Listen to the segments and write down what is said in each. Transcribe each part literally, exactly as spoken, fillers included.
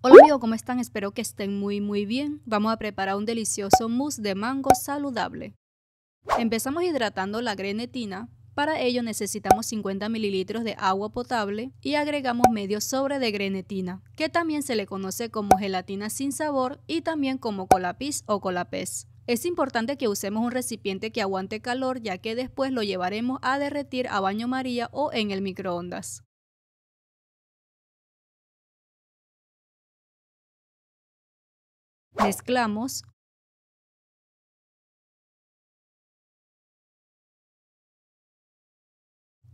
Hola amigos, ¿cómo están? Espero que estén muy muy bien. Vamos a preparar un delicioso mousse de mango saludable. Empezamos hidratando la grenetina. Para ello necesitamos cincuenta mililitros de agua potable y agregamos medio sobre de grenetina, que también se le conoce como gelatina sin sabor y también como colapis o colapés. Es importante que usemos un recipiente que aguante calor, ya que después lo llevaremos a derretir a baño María o en el microondas. Mezclamos.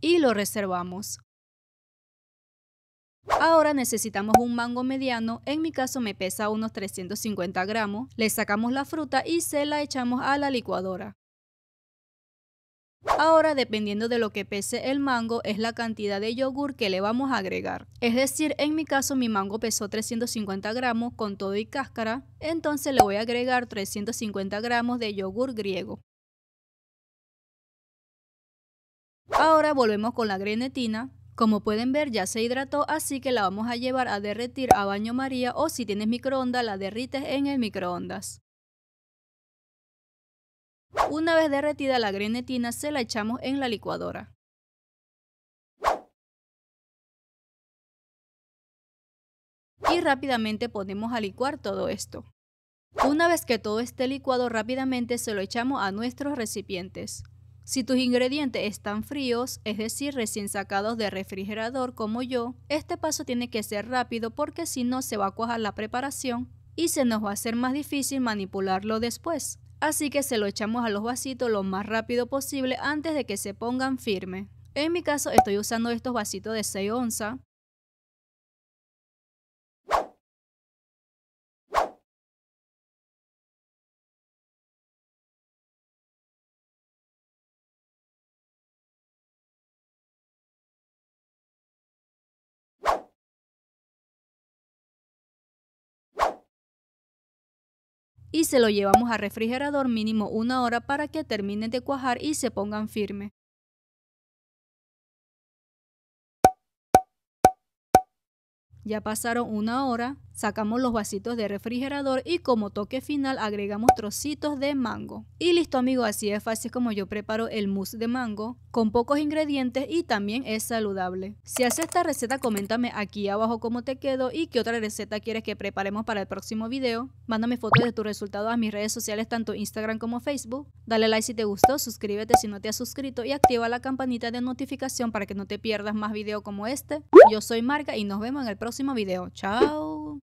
Y lo reservamos. Ahora necesitamos un mango mediano, en mi caso me pesa unos trescientos cincuenta gramos, le sacamos la fruta y se la echamos a la licuadora. Ahora, dependiendo de lo que pese el mango, es la cantidad de yogur que le vamos a agregar. Es decir, en mi caso mi mango pesó trescientos cincuenta gramos con todo y cáscara, entonces le voy a agregar trescientos cincuenta gramos de yogur griego. Ahora volvemos con la grenetina. Como pueden ver, ya se hidrató, así que la vamos a llevar a derretir a baño María, o si tienes microondas la derrites en el microondas. Una vez derretida la grenetina, se la echamos en la licuadora. Y rápidamente ponemos a licuar todo esto. Una vez que todo esté licuado, rápidamente se lo echamos a nuestros recipientes. Si tus ingredientes están fríos, es decir, recién sacados de refrigerador como yo, este paso tiene que ser rápido porque si no se va a cuajar la preparación y se nos va a hacer más difícil manipularlo después. Así que se lo echamos a los vasitos lo más rápido posible antes de que se pongan firme. En mi caso estoy usando estos vasitos de seis onzas. Y se lo llevamos al refrigerador mínimo una hora para que terminen de cuajar y se pongan firme. Ya pasaron una hora, sacamos los vasitos de refrigerador y como toque final agregamos trocitos de mango. Y listo amigos, así es fácil como yo preparo el mousse de mango, con pocos ingredientes y también es saludable. Si haces esta receta, coméntame aquí abajo cómo te quedó y qué otra receta quieres que preparemos para el próximo video. Mándame fotos de tus resultados a mis redes sociales, tanto Instagram como Facebook. Dale like si te gustó, suscríbete si no te has suscrito y activa la campanita de notificación para que no te pierdas más videos como este. Yo soy Marga y nos vemos en el próximo video. Chao.